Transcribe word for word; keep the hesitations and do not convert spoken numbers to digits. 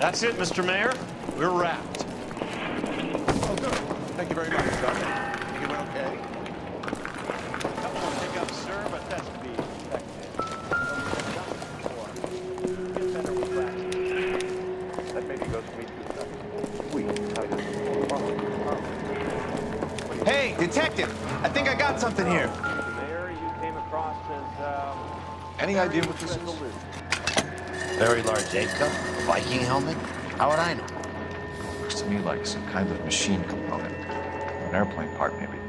That's it, Mister Mayor. We're wrapped. Oh, good. Thank you very much, sir. You went okay? A couple of hiccups, sir, but that's to be expected. Get better with that. That maybe goes to me too. Sweet. Hey, detective! I think I got something here. There you came across as, um... any idea what this is? Very large egg cup? Viking helmet? How would I know? Looks to me like some kind of machine component. An airplane part, maybe.